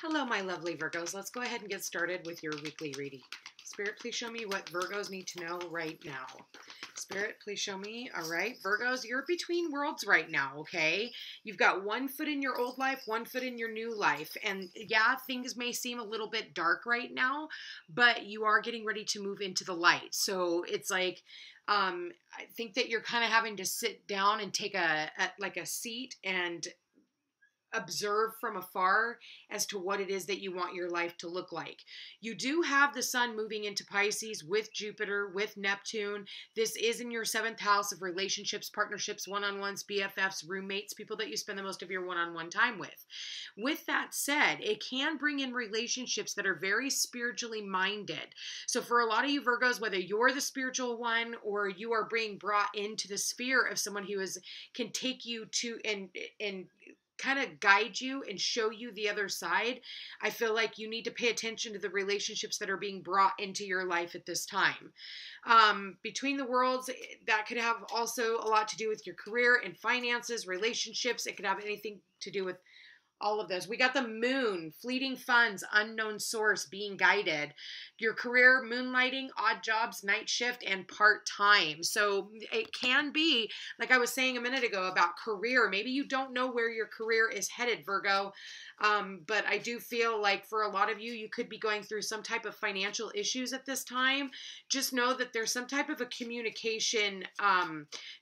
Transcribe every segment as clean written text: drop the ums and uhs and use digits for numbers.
Hello, my lovely Virgos. Let's go ahead and get started with your weekly reading. Spirit, please show me what Virgos need to know right now. Spirit, please show me. All right, Virgos, you're between worlds right now, okay? You've got one foot in your old life, one foot in your new life. And yeah, things may seem a little bit dark right now, but you are getting ready to move into the light. So it's like, I think that you're kind of having to sit down and take a seat and observe from afar as to what it is that you want your life to look like. You do have the sun moving into Pisces with Jupiter, with Neptune. This is in your 7th house of relationships, partnerships, one-on-ones, BFFs, roommates, people that you spend the most of your one-on-one time with. With that said, it can bring in relationships that are very spiritually minded. So for a lot of you Virgos, whether you're the spiritual one or you are being brought into the sphere of someone who can take you to and kind of guide you and show you the other side. I feel like you need to pay attention to the relationships that are being brought into your life at this time. Between the worlds, that could have also a lot to do with your career and finances, relationships. It could have anything to do with all of those. We got the moon, fleeting funds, unknown source, being guided, your career, moonlighting, odd jobs, night shift, and part-time. So it can be, like I was saying a minute ago about career, maybe you don't know where your career is headed, Virgo. But I do feel like for a lot of you, you could be going through some type of financial issues at this time. Just know that there's some type of a communication.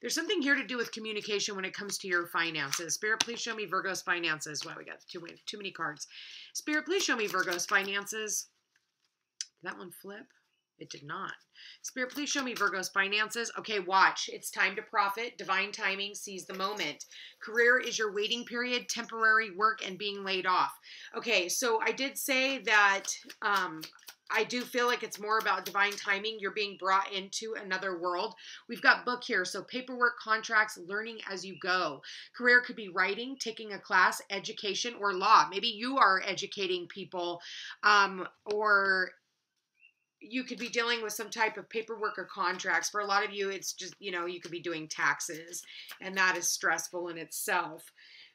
There's something here to do with communication when it comes to your finances. Spirit, please show me Virgo's finances. Wow, we got too many cards. Spirit, please show me Virgo's finances. Did that one flip? It did not. Spirit, please show me Virgo's finances. Okay, watch. It's time to profit. Divine timing. Seize the moment. Career is your waiting period, temporary work, and being laid off. Okay, so I did say that I do feel like it's more about divine timing. You're being brought into another world. We've got book here. So paperwork, contracts, learning as you go. Career could be writing, taking a class, education, or law. Maybe you are educating people or you could be dealing with some type of paperwork or contracts. For a lot of you, it's just, you know, you could be doing taxes and that is stressful in itself.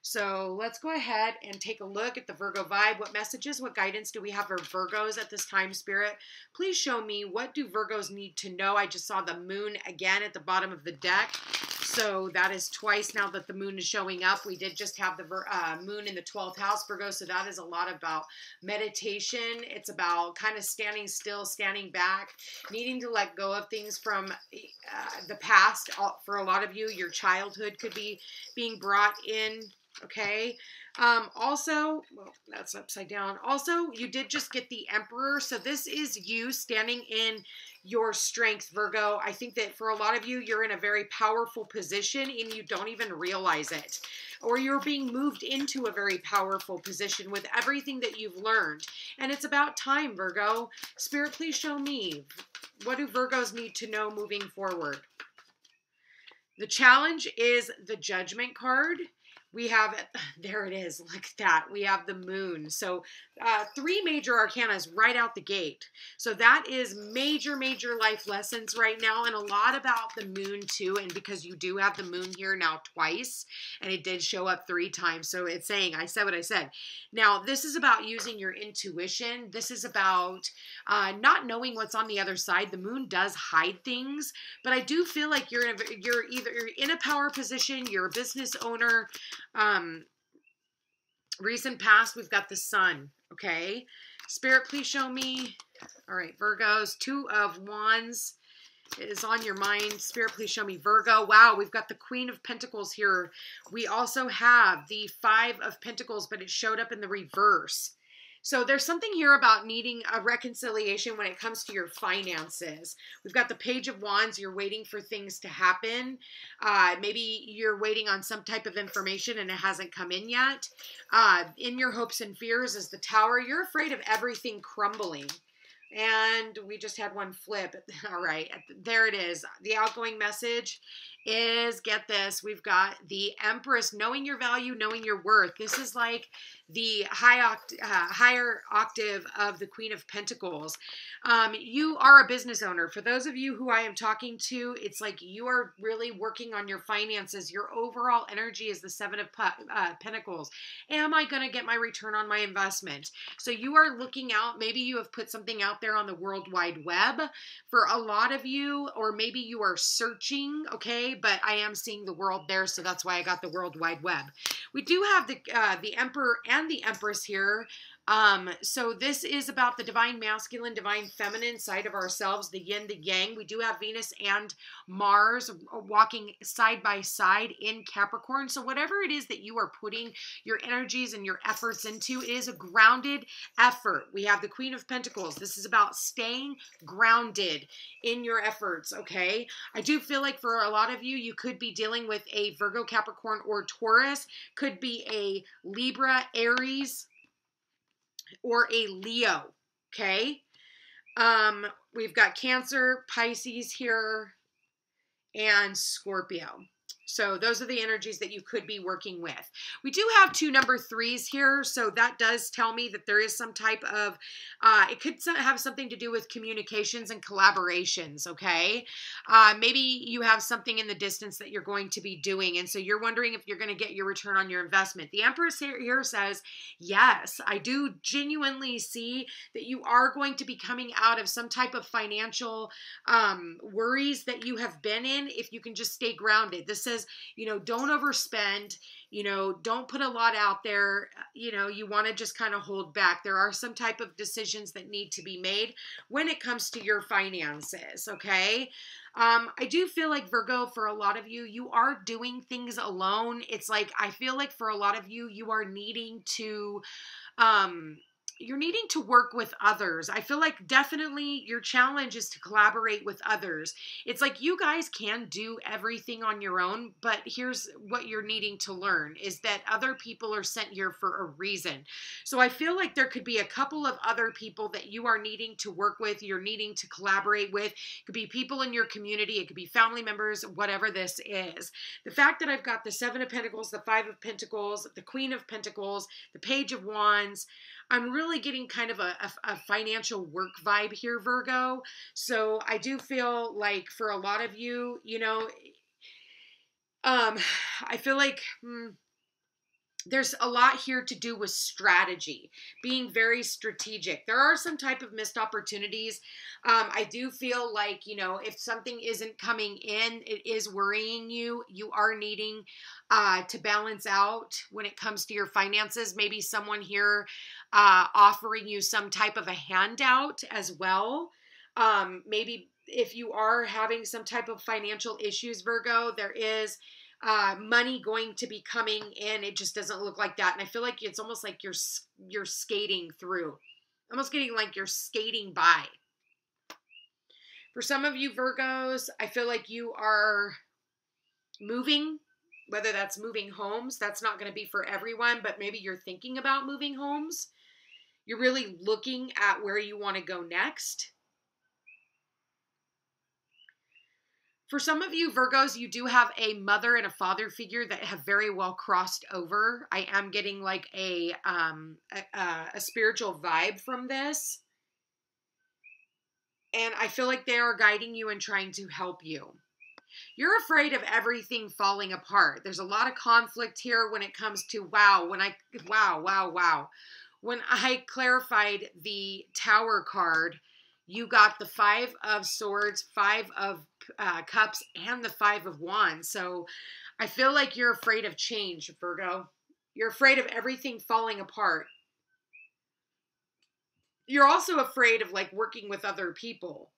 So let's go ahead and take a look at the Virgo vibe. What messages, what guidance do we have for Virgos at this time, Spirit? Please show me, what do Virgos need to know? I just saw the moon again at the bottom of the deck. So that is twice now that the moon is showing up. We did just have the moon in the 12th house, Virgo. So that is a lot about meditation. It's about kind of standing still, standing back, needing to let go of things from the past. For a lot of you, your childhood could be being brought in. Okay. Also, well, that's upside down. Also, you did just get the Emperor. So this is you standing in your strength, Virgo. I think that for a lot of you, you're in a very powerful position and you don't even realize it, or you're being moved into a very powerful position with everything that you've learned. And it's about time, Virgo. Spirit, please show me, what do Virgos need to know moving forward? The challenge is the Judgment card. We have, there it is, look at that. We have the moon. So three major arcanas right out the gate. So that is major, major life lessons right now, and a lot about the moon too. And because you do have the moon here now twice, and it did show up 3 times. So it's saying, I said what I said. Now, this is about using your intuition. This is about not knowing what's on the other side. The moon does hide things, but I do feel like you're either in a power position, you're a business owner. Recent past, we've got the sun. Okay. Spirit, please show me. All right, Virgos, 2 of Wands is on your mind. Spirit, please show me Virgo. Wow. We've got the Queen of Pentacles here. We also have the 5 of Pentacles, but it showed up in the reverse. So there's something here about needing a reconciliation when it comes to your finances. We've got the Page of Wands. You're waiting for things to happen. Maybe you're waiting on some type of information and it hasn't come in yet. In your hopes and fears is the Tower. You're afraid of everything crumbling. And we just had one flip. All right. There it is. The outgoing message is, get this, we've got the Empress, knowing your value, knowing your worth. This is like the higher octave of the Queen of Pentacles. You are a business owner. For those of you who I am talking to, it's like you are really working on your finances. Your overall energy is the Seven of Pentacles. Am I going to get my return on my investment? So you are looking out. Maybe you have put something out there on the World Wide Web for a lot of you, or maybe you are searching, okay? But I am seeing the world there, so that's why I got the World Wide Web. We do have the Emperor and the Empress here. So this is about the divine masculine, divine feminine side of ourselves, the yin, the yang. We do have Venus and Mars walking side by side in Capricorn. So whatever it is that you are putting your energies and your efforts into, it is a grounded effort. We have the Queen of Pentacles. This is about staying grounded in your efforts, okay? I do feel like for a lot of you, you could be dealing with a Virgo, Capricorn, or Taurus, could be a Libra, Aries, or a Leo, okay? We've got Cancer, Pisces here, and Scorpio. So those are the energies that you could be working with. We do have two number threes here, so that does tell me that there is some type of, it could have something to do with communications and collaborations, okay? Maybe you have something in the distance that you're going to be doing, and so you're wondering if you're going to get your return on your investment. The Empress here says, yes, I do genuinely see that you are going to be coming out of some type of financial worries that you have been in if you can just stay grounded. This says, you know, don't overspend, you know, don't put a lot out there, you know, you want to just kind of hold back. There are some type of decisions that need to be made when it comes to your finances, okay? I do feel like, Virgo, for a lot of you, you are doing things alone. It's like, I feel like for a lot of you, you are needing to, you're needing to work with others. I feel like definitely your challenge is to collaborate with others. It's like you guys can do everything on your own, but here's what you're needing to learn is that other people are sent here for a reason. So I feel like there could be a couple of other people that you are needing to work with, you're needing to collaborate with. It could be people in your community. It could be family members, whatever this is. The fact that I've got the Seven of Pentacles, the Five of Pentacles, the Queen of Pentacles, the Page of Wands, I'm really getting kind of a financial work vibe here, Virgo. So I do feel like for a lot of you, you know, I feel like there's a lot here to do with strategy, being very strategic. There are some type of missed opportunities. I do feel like, you know, if something isn't coming in, it is worrying you. You are needing to balance out when it comes to your finances. Maybe someone here offering you some type of a handout as well. Maybe if you are having some type of financial issues, Virgo, there is money going to be coming in. It just doesn't look like that. And I feel like it's almost like you're skating through, almost getting like you're skating by. For some of you Virgos, I feel like you are moving, whether that's moving homes. That's not going to be for everyone, but maybe you're thinking about moving homes. You're really looking at where you want to go next. For some of you Virgos, you do have a mother and a father figure that have very well crossed over. I am getting like a spiritual vibe from this. And I feel like they are guiding you and trying to help you. You're afraid of everything falling apart. There's a lot of conflict here when it comes to, wow. When I clarified the Tower card, you got the Five of Swords, Five of Cups, and the Five of Wands. So I feel like you're afraid of change, Virgo. You're afraid of everything falling apart. You're also afraid of like working with other people.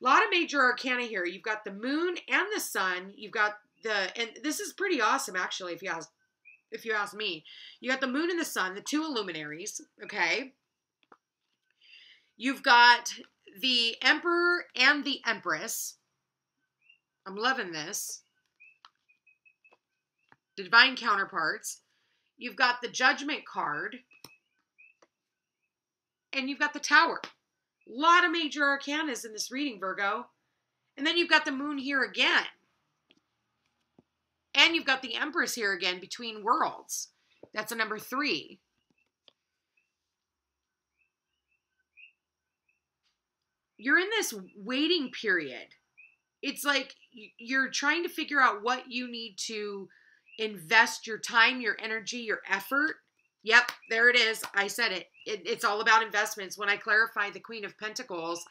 A lot of major arcana here. You've got the moon and the sun. You've got the, and this is pretty awesome actually if you ask me. You got the moon and the sun, the two luminaries, okay? You've got the Emperor and the Empress. I'm loving this. The divine counterparts. You've got the Judgment card. And you've got the Tower. A lot of major arcanas in this reading, Virgo. And then you've got the moon here again. And you've got the Empress here again between worlds. That's a number 3. You're in this waiting period. It's like you're trying to figure out what you need to invest your time, your energy, your effort. Yep, there it is. I said it. It's all about investments. When I clarify the Queen of Pentacles,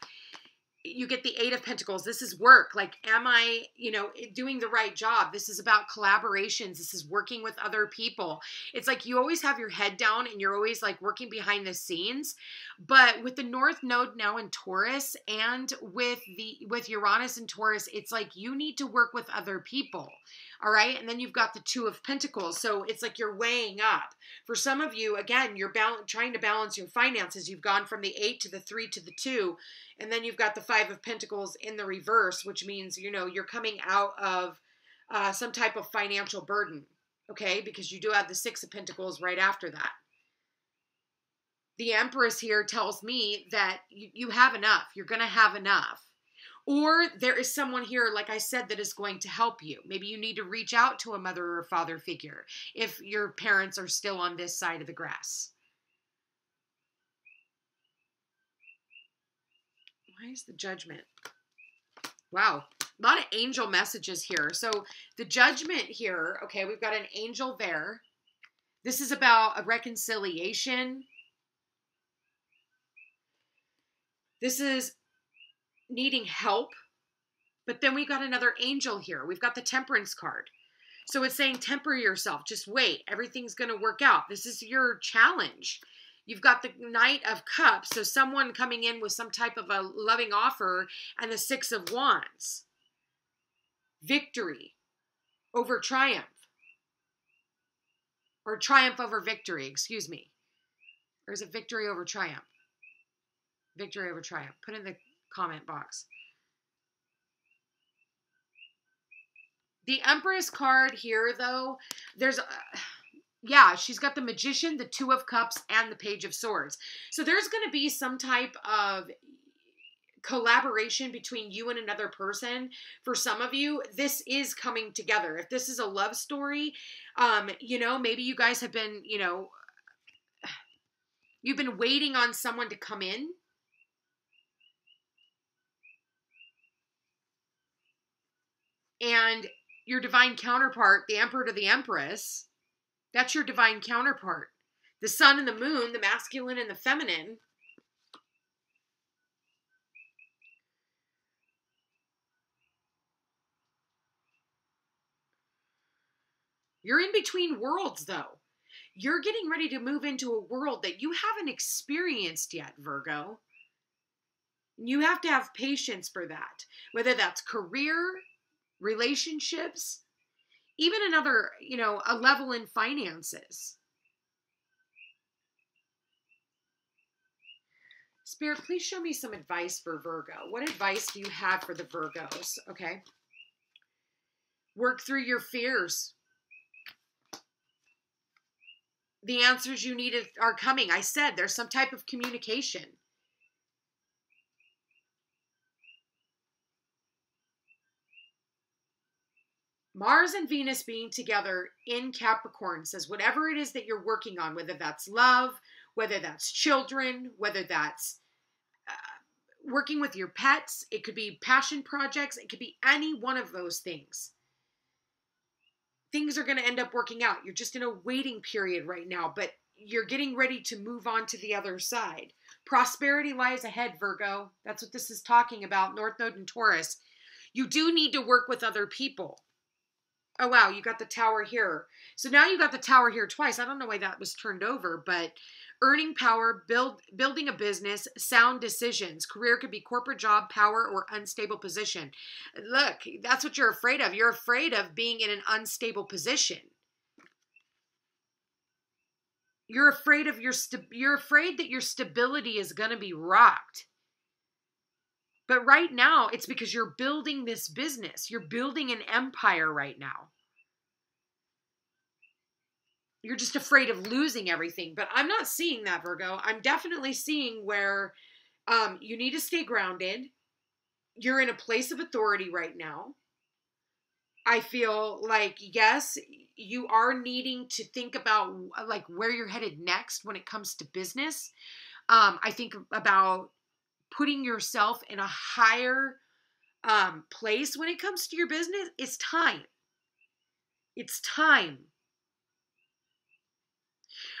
you get the Eight of Pentacles. This is work. Like, am I, you know, doing the right job? This is about collaborations. This is working with other people. It's like you always have your head down and you're always like working behind the scenes. But with the North Node now in Taurus and with Uranus in Taurus, it's like you need to work with other people. All right. And then you've got the Two of Pentacles. So it's like you're weighing up. For some of you, again, you're trying to balance your finances. You've gone from the 8 to the 3 to the 2. And then you've got the 5 of Pentacles in the reverse, which means, you know, you're coming out of some type of financial burden, okay? Because you do have the 6 of Pentacles right after that. The Empress here tells me that you have enough. You're going to have enough. Or there is someone here, like I said, that is going to help you. Maybe you need to reach out to a mother or a father figure if your parents are still on this side of the grass. Why is the Judgment? Wow. A lot of angel messages here. So the Judgment here, okay, we've got an angel there. This is about a reconciliation. This is needing help. But then we've got another angel here. We've got the Temperance card. So it's saying temper yourself. Just wait. Everything's going to work out. This is your challenge. You've got the Knight of Cups, so someone coming in with some type of a loving offer, and the 6 of Wands. Victory over triumph. Or triumph over victory, excuse me. Or is it victory over triumph? Victory over triumph. Put in the comment box. The Empress card here, though, there's... yeah, she's got the Magician, the Two of Cups, and the Page of Swords. So there's going to be some type of collaboration between you and another person. For some of you, this is coming together. If this is a love story, you know, maybe you guys have been, you know, you've been waiting on someone to come in. And your divine counterpart, the Emperor to the Empress... that's your divine counterpart. The sun and the moon, the masculine and the feminine. You're in between worlds, though. You're getting ready to move into a world that you haven't experienced yet, Virgo. You have to have patience for that. Whether that's career, relationships, even another, you know, a level in finances. Spirit, please show me some advice for Virgo. What advice do you have for the Virgos? Okay. Work through your fears. The answers you need are coming. I said there's some type of communication. Mars and Venus being together in Capricorn says whatever it is that you're working on, whether that's love, whether that's children, whether that's working with your pets, it could be passion projects, it could be any one of those things. Things are going to end up working out. You're just in a waiting period right now, but you're getting ready to move on to the other side. Prosperity lies ahead, Virgo. That's what this is talking about, North Node and Taurus. You do need to work with other people. Oh, wow, you got the Tower here. So now you got the Tower here twice. I don't know why that was turned over, but earning power, building a business, sound decisions. Career could be corporate job, power, or unstable position. Look, that's what you're afraid of. You're afraid of being in an unstable position. You're afraid of you're afraid that your stability is going to be rocked. But right now, it's because you're building this business. You're building an empire right now. You're just afraid of losing everything. But I'm not seeing that, Virgo. I'm definitely seeing where You need to stay grounded. You're in a place of authority right now. I feel like, yes, you are needing to think about like where you're headed next when it comes to business. I think about putting yourself in a higher place when it comes to your business. It's time. It's time.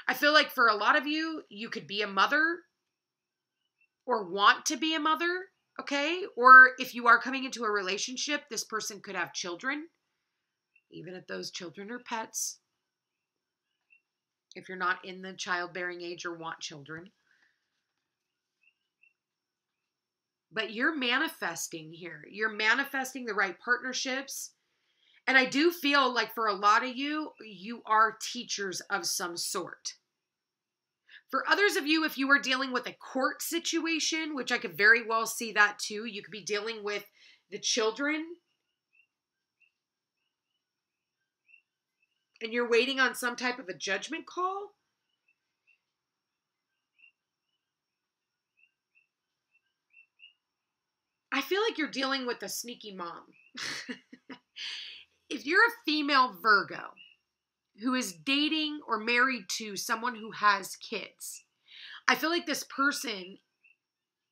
I feel like for a lot of you, you could be a mother or want to be a mother, okay? Or if you are coming into a relationship, this person could have children, even if those children are pets. If you're not in the childbearing age or want children. But you're manifesting here. You're manifesting the right partnerships. And I do feel like for a lot of you, you are teachers of some sort. For others of you, if you are dealing with a court situation, which I could very well see that too, you could be dealing with the children. And you're waiting on some type of a judgment call. I feel like you're dealing with a sneaky mom. If you're a female Virgo who is dating or married to someone who has kids, I feel like this person,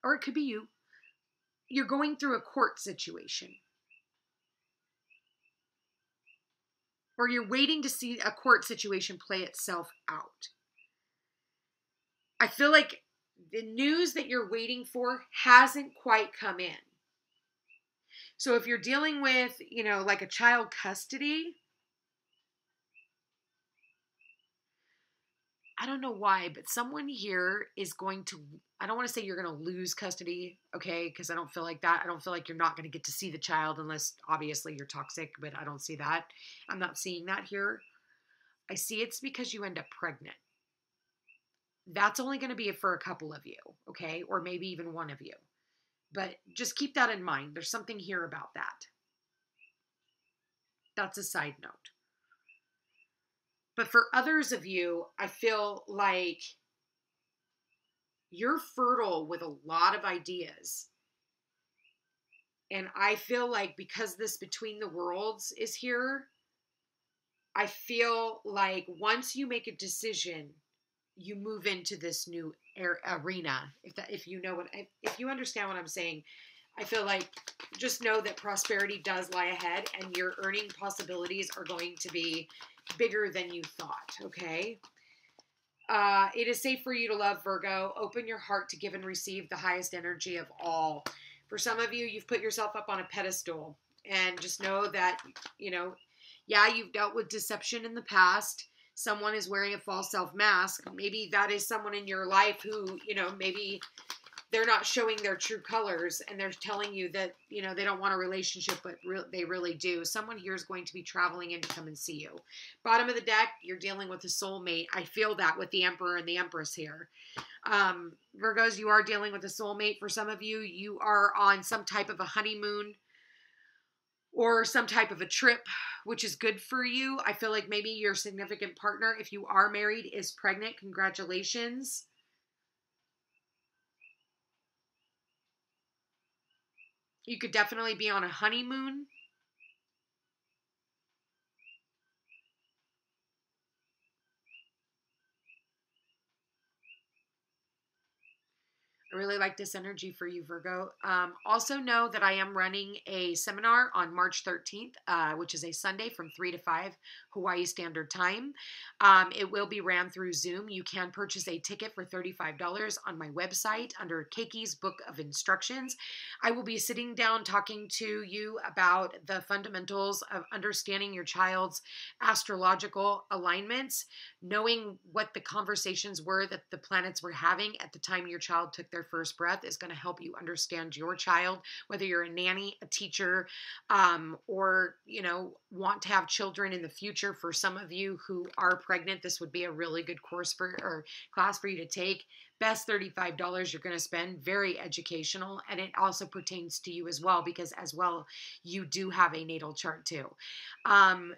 or it could be you, you're going through a court situation. Or you're waiting to see a court situation play itself out. I feel like the news that you're waiting for hasn't quite come in. So if you're dealing with, you know, like a child custody, I don't know why, but someone here is going to, I don't want to say you're going to lose custody, okay? Because I don't feel like that. I don't feel like you're not going to get to see the child unless obviously you're toxic, but I don't see that. I'm not seeing that here. I see it's because you end up pregnant. That's only going to be for a couple of you, okay? Or maybe even one of you. But just keep that in mind. There's something here about that. That's a side note. But for others of you, I feel like you're fertile with a lot of ideas. And I feel like because this Between the Worlds is here, I feel like once you make a decision, you move into this new arena. If you understand what I'm saying, I feel like just know that prosperity does lie ahead, and your earning possibilities are going to be bigger than you thought. Okay. It is safe for you to love, Virgo. Open your heart to give and receive the highest energy of all. For some of you, you've put yourself up on a pedestal, and just know that, you know, yeah, you've dealt with deception in the past. Someone is wearing a false self mask. Maybe that is someone in your life who, you know, maybe they're not showing their true colors and they're telling you that, you know, they don't want a relationship, but they really do. Someone here is going to be traveling in to come and see you. Bottom of the deck, you're dealing with a soulmate. I feel that with the Emperor and the Empress here. Virgos, you are dealing with a soulmate. For some of you, you are on some type of a honeymoon or some type of a trip, which is good for you. I feel like maybe your significant partner, if you are married, is pregnant. Congratulations. You could definitely be on a honeymoon. I really like this energy for you, Virgo. Also know that I am running a seminar on March 13th, which is a Sunday from 3 to 5 Hawaii Standard Time. It will be ran through Zoom. You can purchase a ticket for $35 on my website under KEIKI'S Book of Instructions. I will be sitting down talking to you about the fundamentals of understanding your child's astrological alignments, knowing what the conversations were that the planets were having at the time your child took their first breath is going to help you understand your child, whether you're a nanny, a teacher, or, you know, want to have children in the future. For some of you who are pregnant, this would be a really good course for, or class for you to take. best $35 you're going to spend, very educational. And it also pertains to you as well, because as well, you do have a natal chart too.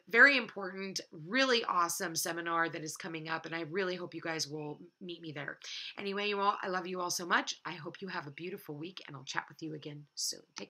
Very important, really awesome seminar that is coming up. And I really hope you guys will meet me there. Anyway, you all, I love you all so much. I hope you have a beautiful week and I'll chat with you again soon. Take care.